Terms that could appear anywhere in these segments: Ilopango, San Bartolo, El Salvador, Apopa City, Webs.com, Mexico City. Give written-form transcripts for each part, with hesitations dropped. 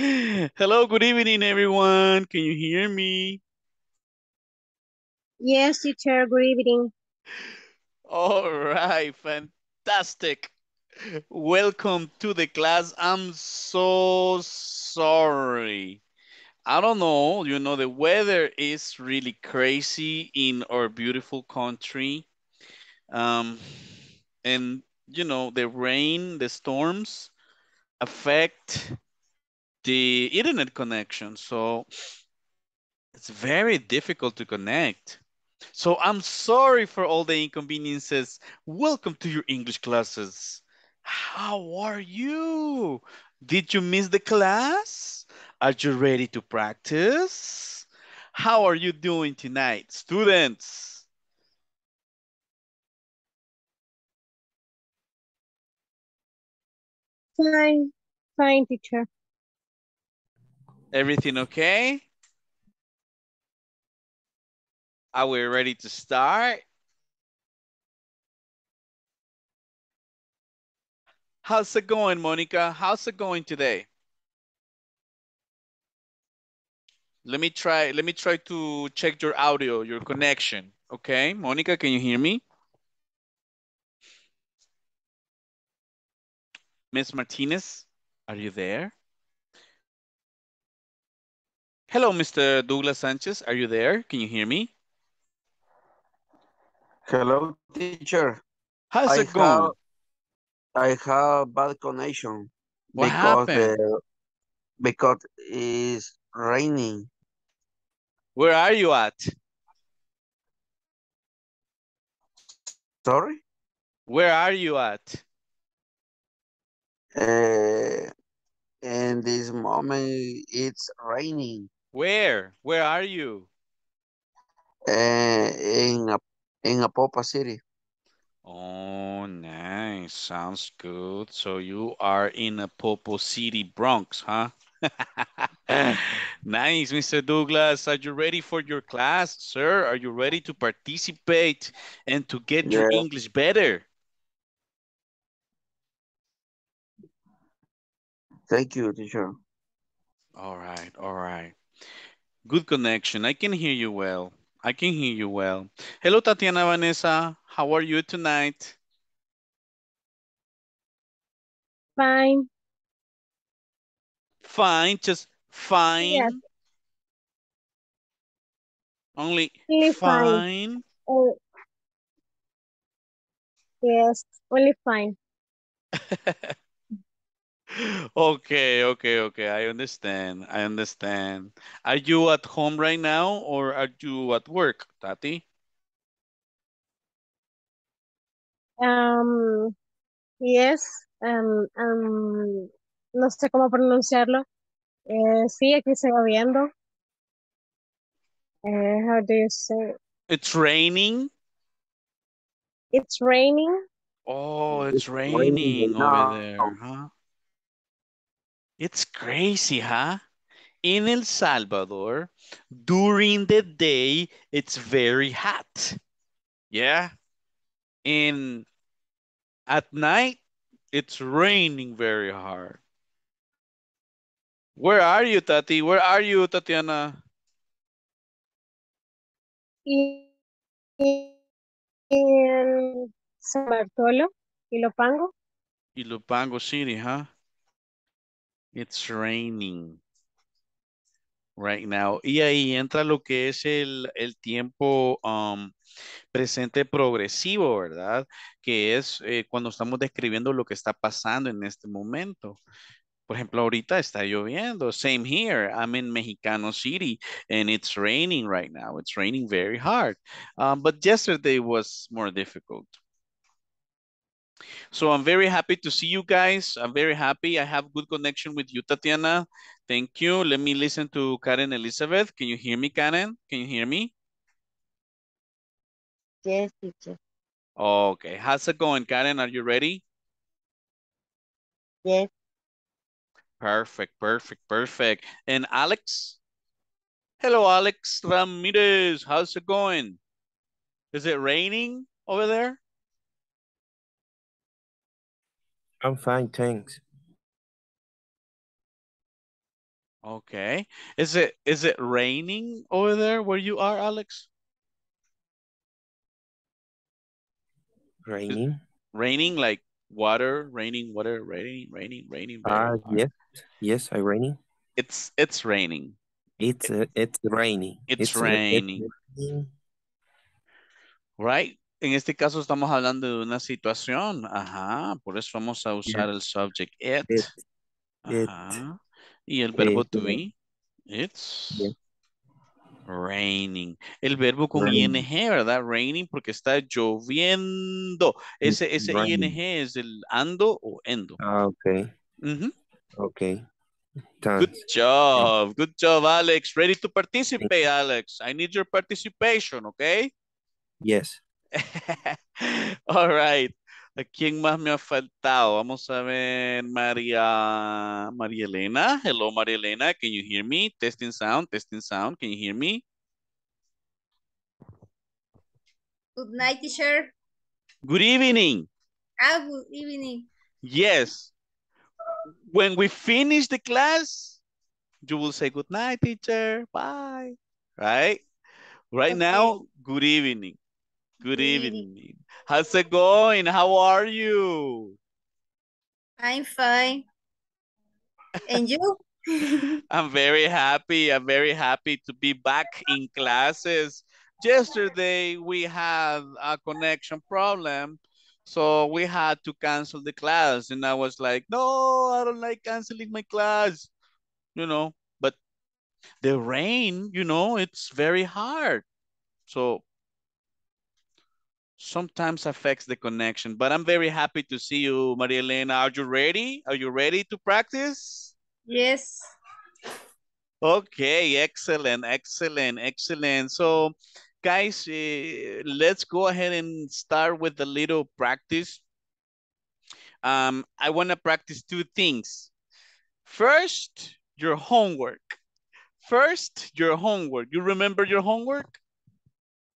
Hello, good evening, everyone. Can you hear me? Yes, teacher, good evening. All right, fantastic. Welcome to the class. I'm so sorry. I don't know, you know, the weather is really crazy in our beautiful country. And, you know, the rain, the storms affect the internet connection. So it's very difficult to connect. So I'm sorry for all the inconveniences. Welcome to your English classes. How are you? Did you miss the class? Are you ready to practice? How are you doing tonight, students? Fine, fine, teacher. Everything okay? Are we ready to start? How's it going, Monica? How's it going today? Let me try to check your audio, your connection. Okay, Monica, can you hear me? Miss Martinez, are you there? Hello, Mr. Douglas Sanchez, are you there? Can you hear me? Hello, teacher. How's it going? I have bad connection. What happened? Because it's raining. Where are you at? Sorry? Where are you at? In this moment, it's raining. Where? Where are you? In Apopa City. Oh, nice. Sounds good. So you are in Apopa City, Bronx, huh? Nice, Mr. Douglas. Are you ready for your class, sir? Are you ready to participate and to get your English better? Thank you, teacher. All right, all right. Good connection. I can hear you well. I can hear you well. Hello, Tatiana Vanessa. How are you tonight? Fine. Fine, just fine. Yes. Only fine. Fine. Oh. Yes, only fine. Okay. I understand. I understand. Are you at home right now or are you at work, Tati? Yes. No sé cómo pronunciarlo. Sí, aquí se va viendo. How do you say? It's raining. It's raining. Oh, it's raining over there, huh? It's crazy, huh? In El Salvador, during the day, it's very hot. Yeah. And at night, it's raining very hard. Where are you, Tati? Where are you, Tatiana? In San Bartolo, Ilopango. Ilopango City, huh? It's raining right now. Y ahí entra lo que es el tiempo presente progresivo, ¿verdad? Que es cuando estamos describiendo lo que está pasando en este momento. Por ejemplo, ahorita está lloviendo. Same here. I'm in Mexico City and it's raining right now. It's raining very hard. But yesterday was more difficult. So I'm very happy to see you guys. I'm very happy. I have good connection with you, Tatiana. Thank you. Let me listen to Karen Elizabeth. Can you hear me, Karen? Can you hear me? Yes, teacher. Okay. How's it going, Karen? Are you ready? Yes. Perfect, perfect, perfect. And Alex? Hello, Alex Ramirez. How's it going? Is it raining over there? I'm fine, thanks. Okay. Is it raining over there where you are, Alex? Is Raining. raining like water, raining, water, raining very hard? Yes, I raining. It's raining. It- It's raining. It's raining. raining. Right? En este caso estamos hablando de una situación. Ajá. Por eso vamos a usar Yeah. el subject it. It, it, Ajá. Y el verbo to yeah, be. yeah, It's raining. El verbo con raining, ing, ¿verdad? Raining porque está lloviendo. It's Ese ing raining. es el ando o endo. Ah, Ujú. okay. Good Thanks. Thank job. Good job, Alex. Ready to thank- participate, Alex. I need your participation, okay? Yes. All right. ¿A quién más me ha faltado? Vamos a ver, María Elena. Hello, María Elena. Can you hear me? Testing sound, testing sound. Can you hear me? Good night, teacher. Good evening. Good evening. Yes. When we finish the class, you will say good night, teacher. Bye. Right? Right Okay. now, good evening. Good Good evening. evening. How's it going? How are you? I'm fine. And you? I'm very happy. I'm very happy to be back in classes. Yesterday, we had a connection problem, so we had to cancel the class. And I was like, no, I don't like canceling my class, But the rain, it's very hard. So sometimes affects the connection. But I'm very happy to see you, Maria Elena. Are you ready? Are you ready to practice? Yes. Okay, excellent, excellent, excellent. So, guys, let's go ahead and start with a little practice. I want to practice two things. First, your homework. First, your homework. You remember your homework?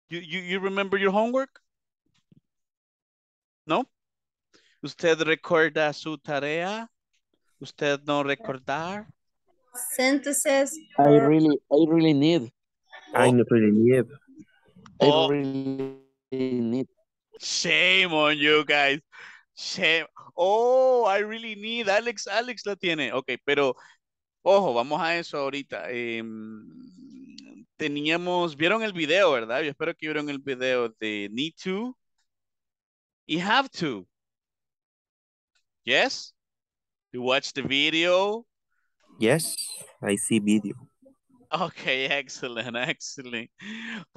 You remember your homework? No? ¿Usted recuerda su tarea? ¿Usted no recordar? Sentences for I really need. I Oh, not really need. I oh. really need. Shame on you guys. Shame. Oh, I really need. Alex la tiene. Ok, pero ojo, vamos a eso ahorita. Vieron el video, ¿verdad? Yo espero que vieron el video de need to y have to. Yes? You watch the video. Yes, I see video. Okay, excellent, excellent.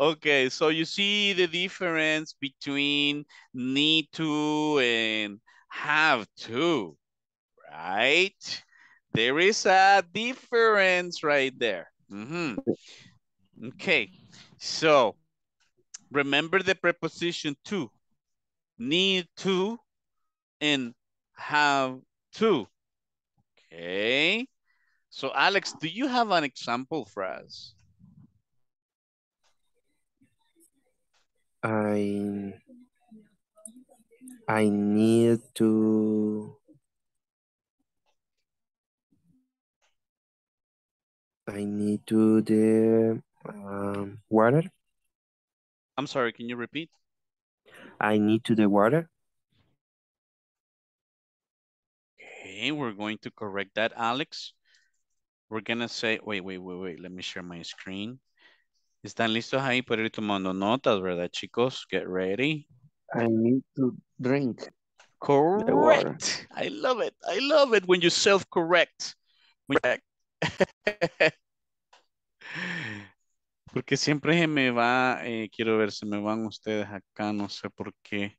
Okay, so you see the difference between need to and have to, right? There is a difference right there. Okay, so remember the preposition to, need to and have to. Okay, so Alex, do you have an example for us? I I need to. I need to the water. I'm sorry, can you repeat? I need to the water. Okay, we're going to correct that, Alex. We're gonna say, wait. Let me share my screen. ¿Están listos ahí para ir tomando notas, verdad, chicos? Get ready. I need to drink the water. Correct. I love it. I love it when you self-correct. Correct. Porque siempre se me va, quiero ver, se me van ustedes acá, no sé por qué.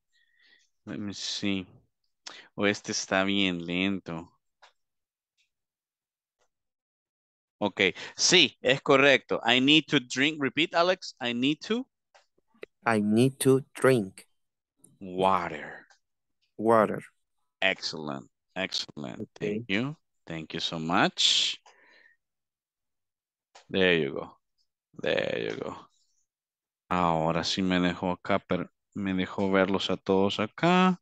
Let me see. O este está bien lento. Ok, sí, es correcto. I need to drink. Repeat, Alex. I need to I need to drink water. water. Excellent. Excellent. Thank Okay. you. Thank you so much. There you go. There you go. Ahora sí me dejó acá, pero me dejó verlos a todos acá.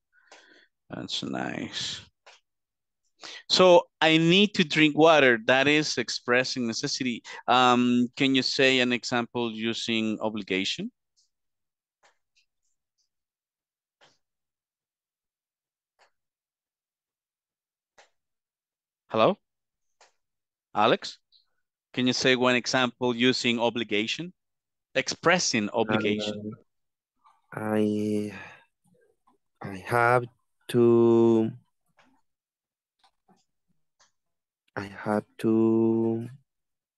That's nice. So I need to drink water. That is expressing necessity. Can you say an example using obligation? Hello? Alex? Can you say one example using obligation? Expressing obligation. I have to...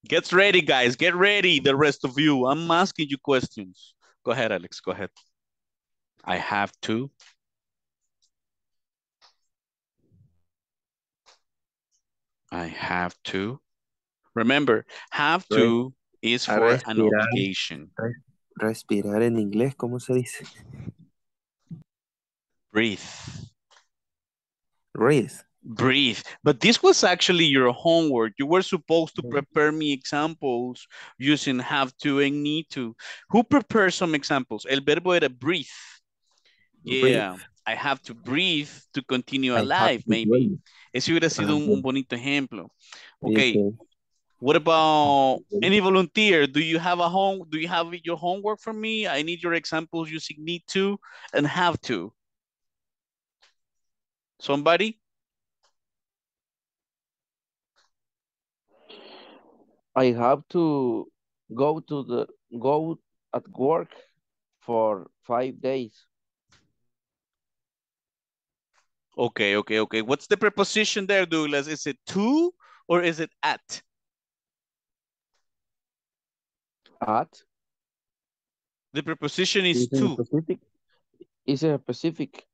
Get ready, guys. Get ready, the rest of you. I'm asking you questions. Go ahead, Alex. Go ahead. I have to. Remember, have to is for an obligation. Respirar en inglés, ¿cómo se dice? Breathe. Breathe. But this was actually your homework. You were supposed to prepare me examples using have to and need to. Who prepared some examples? El verbo era breathe. Yeah, breathe. I have to breathe to continue alive, maybe. Breathe. Ese hubiera sido un bonito ejemplo. Okay. What about any volunteer? Do you have a home? Do you have your homework for me? I need your examples using need to and have to. Somebody? I have to go to the at work for 5 days. Okay, okay, okay. What's the preposition there, Douglas? Is it to or is it at? At. The preposition is to. Specific? Is it a specific?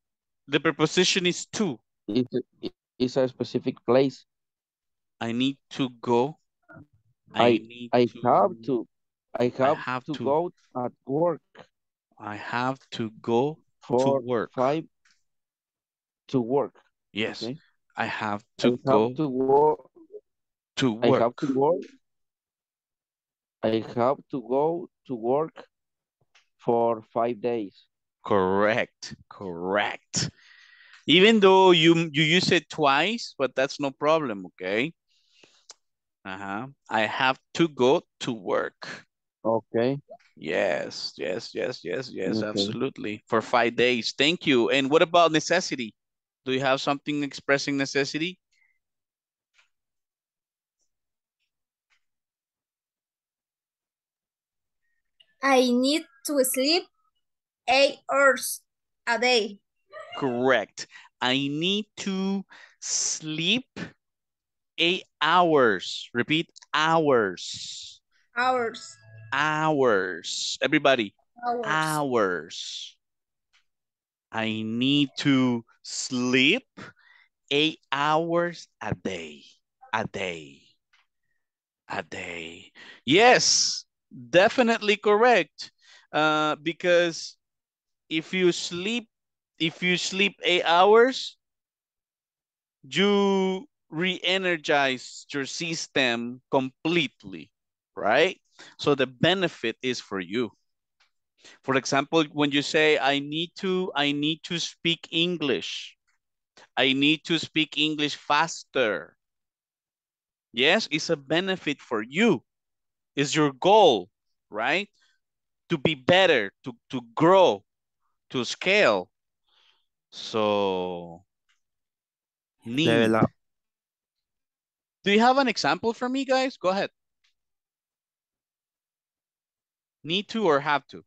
The preposition is to. It's a specific place. I need to go. I have to go at work. I have to go to work. Yes. Okay. I have to go to work. I have to go to work for 5 days. Correct. Correct. Even though you use it twice, but that's no problem, okay? I have to go to work. Okay. Yes, okay. Absolutely. For 5 days. Thank you. And what about necessity? Do you have something expressing necessity? I need to sleep 8 hours a day. Correct. I need to sleep 8 hours. Repeat, hours. Everybody, hours. I need to sleep 8 hours a day. Yes, definitely correct. Because if you sleep 8 hours, you re-energize your system completely, right? So the benefit is for you. For example, when you say, I need to speak English. I need to speak English faster. Yes, it's a benefit for you. It's your goal, right? To be better, to grow, to scale. So, do you have an example for me, guys? Go ahead. Need to or have to?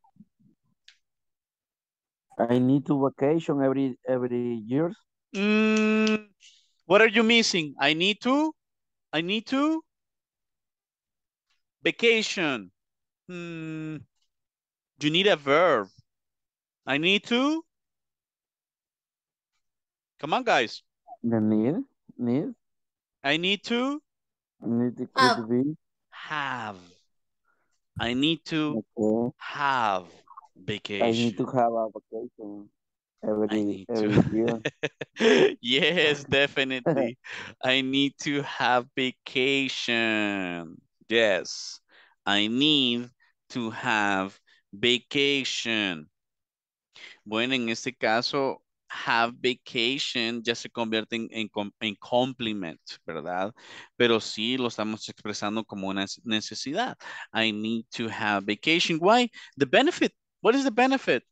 I need to vacation every year. What are you missing? I need to vacation. You need a verb. I need to. Come on, guys. The need. I need to. Have. I need to have vacation. I need to have a vacation every year. Yes, definitely. I need to have vacation. Yes, I need to have vacation. Bueno, en este caso, have vacation ya se convierte en compliment, ¿verdad? Pero sí lo estamos expresando como una necesidad. I need to have vacation. Why? The benefit. What is the benefit?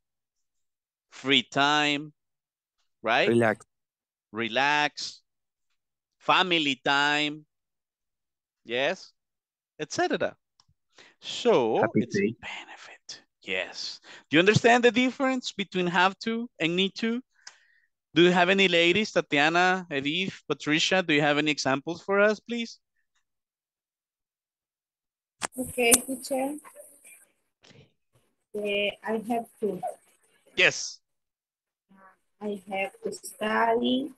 Free time, right? Relax. Family time. Yes, etc. So it's a benefit. Yes. Do you understand the difference between have to and need to? Do you have any ladies, Tatiana, Edith, Patricia? Do you have any examples for us, please? Okay, teacher. I have to. Yes. I have to study.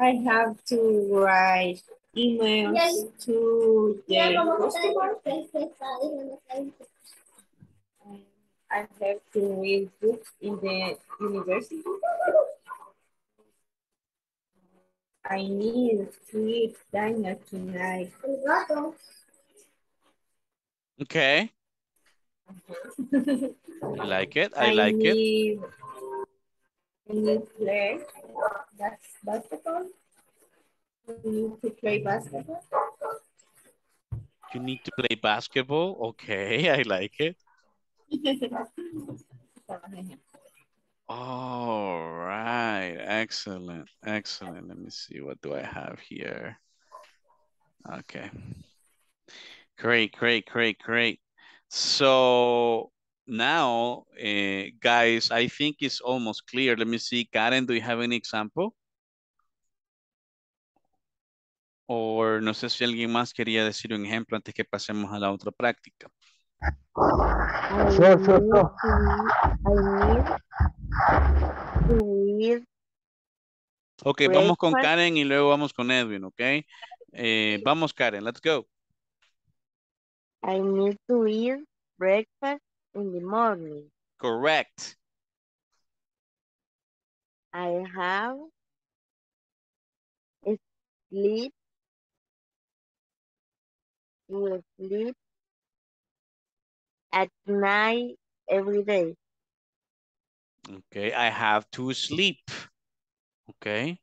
I have to write emails to the customer. I have to read books in the university. I need to eat dinner tonight. Okay. I like it. I like it. I need to play basketball. You need to play basketball. You need to play basketball. Okay, I like it. All right, excellent, excellent. Let me see, what do I have here? Okay, great, great, great, great. So now, guys, I think it's almost clear. Let me see, Karen, do you have any example? Or no sé si alguien más quería decir un ejemplo antes que pasemos a la otra práctica. I need to read. Ok, breakfast. Vamos con Karen y luego vamos con Edwin, ok. Vamos Karen, let's go. I need to eat breakfast in the morning. Correct. I have to sleep at night every day. Okay, I have to sleep. Okay,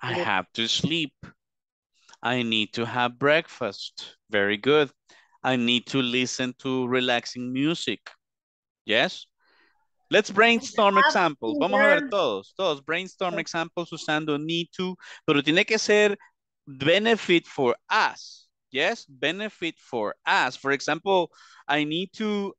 I have to sleep. I need to have breakfast. Very good. I need to listen to relaxing music. Yes. Let's brainstorm examples. Vamos a ver todos brainstorm examples usando need to, pero tiene que ser benefit for us. Yes, benefit for us. For example, I need to,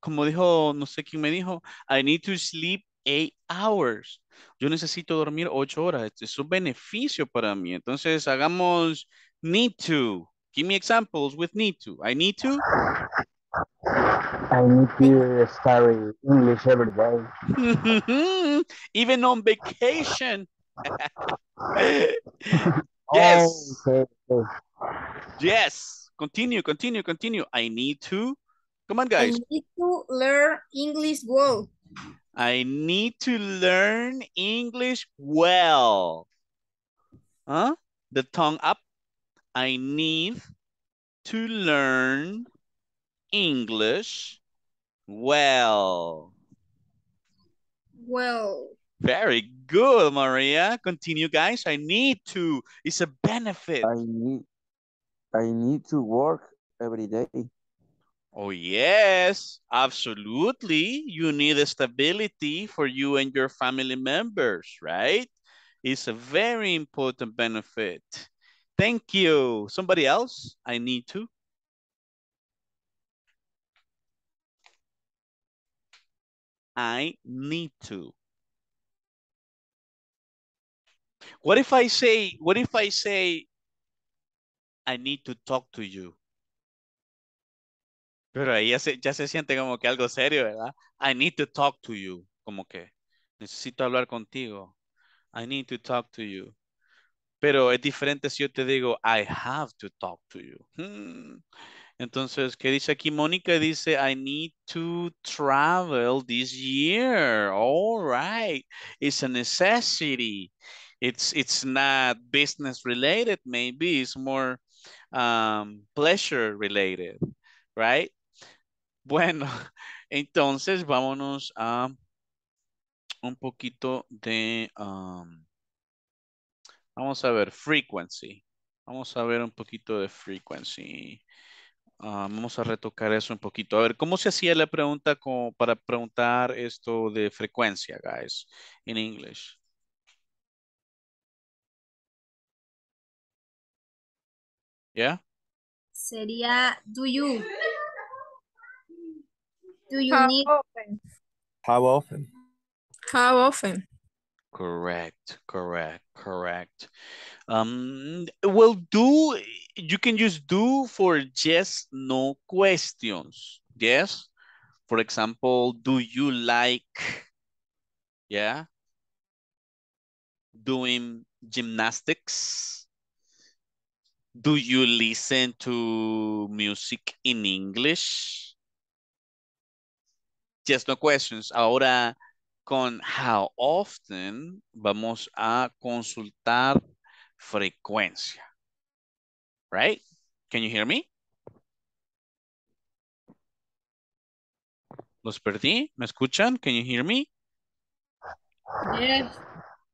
como dijo, no sé quién me dijo, I need to sleep 8 hours. Yo necesito dormir 8 horas. Es un beneficio para mí. Entonces, hagamos need to. Give me examples with need to. I need to study English every day. Even on vacation. Yes. Oh, okay. Yes. Continue. I need to. Come on, guys. I need to learn English well. I need to learn English well. Huh? The tongue up. I need to learn English well. Well. Very good, Maria. Continue, guys. I need to. It's a benefit. I need to work every day. Oh, yes. Absolutely. You need a stability for you and your family members, right? It's a very important benefit. Thank you. Somebody else? I need to. I need to. What if I say, I need to talk to you? Pero ahí ya se siente como que algo serio, ¿verdad? I need to talk to you. Como que necesito hablar contigo. I need to talk to you. Pero es diferente si yo te digo, I have to talk to you. Entonces, ¿qué dice aquí Mónica? Dice, I need to travel this year. All right. It's a necessity. It's not business related, maybe. It's more pleasure related, right? Bueno, Entonces, vámonos a un poquito de, vamos a ver, frequency. Vamos a ver un poquito de frequency. Vamos a retocar eso un poquito. A ver, ¿cómo se hacía la pregunta como para preguntar esto de frecuencia, guys, in English? Yeah. Sería, do you how need? Often? How often? How often? Correct. Well, do, you can use do for yes, no questions. Yes. For example, do you like, yeah, doing gymnastics? Do you listen to music in English? Yes, no questions. Ahora, con how often vamos a consultar frecuencia. Right? Can you hear me? ¿Los perdí? ¿Me escuchan? Can you hear me? Yes.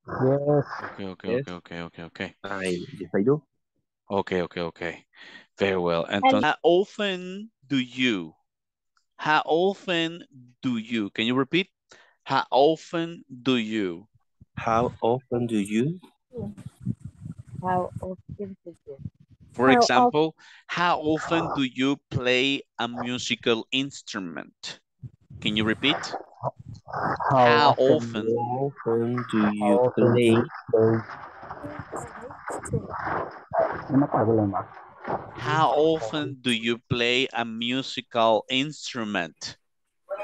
Yes. Okay. Yes, I do. Okay. Very well. Entonces, how often do you? How often do you? Can you repeat? How often do you? How often do you? How often do you? For example, how often do you play a musical instrument? Can you repeat? How often do you play? How often do you play a musical instrument?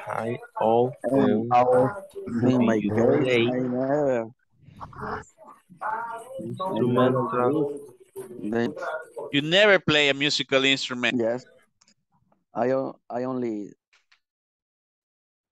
I often play instrumental. You never play a musical instrument. Yes, I only